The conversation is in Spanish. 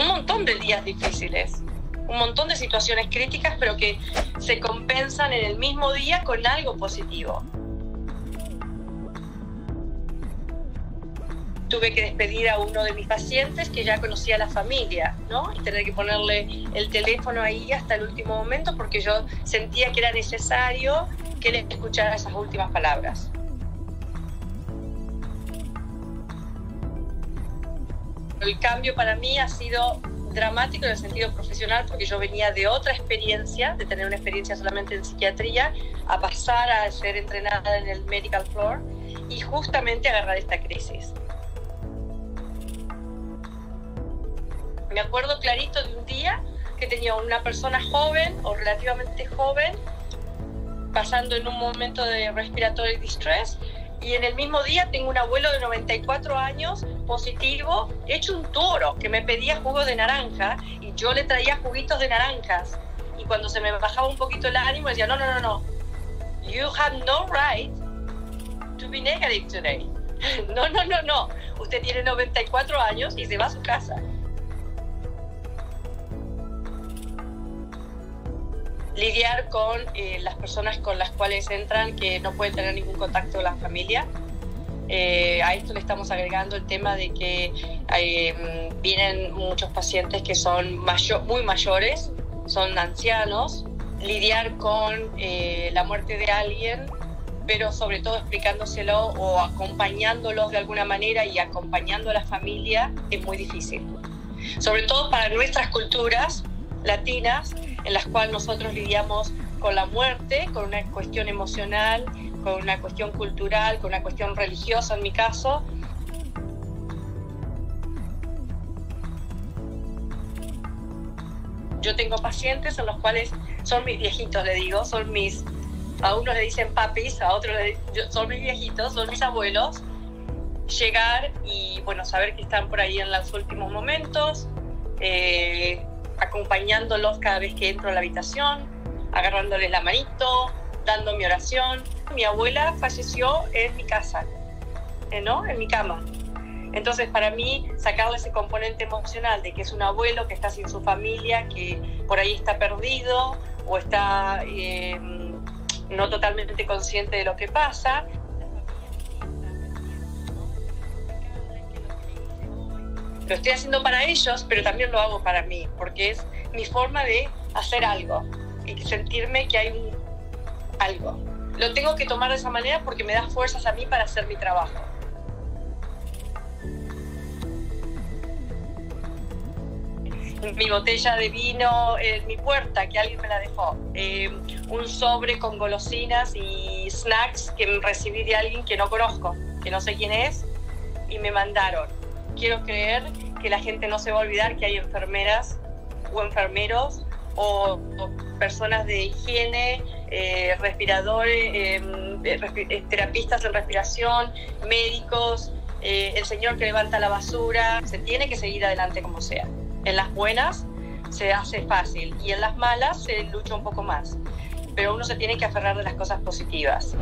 un montón de días difíciles, un montón de situaciones críticas, pero que se compensan en el mismo día con algo positivo. Tuve que despedir a uno de mis pacientes que ya conocía a la familia, ¿no? Y tener que ponerle el teléfono ahí hasta el último momento porque yo sentía que era necesario que él escuchara esas últimas palabras. El cambio para mí ha sido dramático en el sentido profesional porque yo venía de otra experiencia, de tener una experiencia solamente en psiquiatría, a pasar a ser entrenada en el medical floor y justamente agarrar esta crisis. Me acuerdo clarito de un día que tenía una persona joven o relativamente joven pasando en un momento de respiratory distress y en el mismo día tengo un abuelo de 94 años positivo, hecho un toro, que me pedía jugo de naranja y yo le traía juguitos de naranjas y cuando se me bajaba un poquito el ánimo decía no, you have no right to be negative today. No, usted tiene 94 años y se va a su casa. Lidiar con las personas con las cuales entran que no pueden tener ningún contacto con la familia. A esto le estamos agregando el tema de que vienen muchos pacientes que son muy mayores, son ancianos. Lidiar con la muerte de alguien, pero sobre todo explicándoselo o acompañándolos de alguna manera y acompañando a la familia es muy difícil. Sobre todo para nuestras culturas latinas, en las cuales nosotros lidiamos con la muerte, con una cuestión emocional, con una cuestión cultural, con una cuestión religiosa en mi caso. Yo tengo pacientes en los cuales son mis viejitos, le digo, a unos le dicen papis, a otros son mis viejitos, son mis abuelos. Llegar y bueno, saber que están por ahí en los últimos momentos, acompañándolos cada vez que entro a la habitación, agarrándoles la manito, dando mi oración. Mi abuela falleció en mi casa, ¿no? En mi cama. Entonces, para mí, sacarle ese componente emocional de que es un abuelo que está sin su familia, que por ahí está perdido o está no totalmente consciente de lo que pasa. Lo estoy haciendo para ellos, pero también lo hago para mí, porque es mi forma de hacer algo y sentirme que hay algo. Lo tengo que tomar de esa manera porque me da fuerzas a mí para hacer mi trabajo. Mi botella de vino en mi puerta, que alguien me la dejó. Un sobre con golosinas y snacks que recibí de alguien que no conozco, que no sé quién es, y me mandaron. Quiero creer que la gente no se va a olvidar que hay enfermeras o enfermeros o personas de higiene, respiradores, terapistas en respiración, médicos, el señor que levanta la basura. Se tiene que seguir adelante como sea. En las buenas se hace fácil y en las malas se lucha un poco más. Pero uno se tiene que aferrar de las cosas positivas.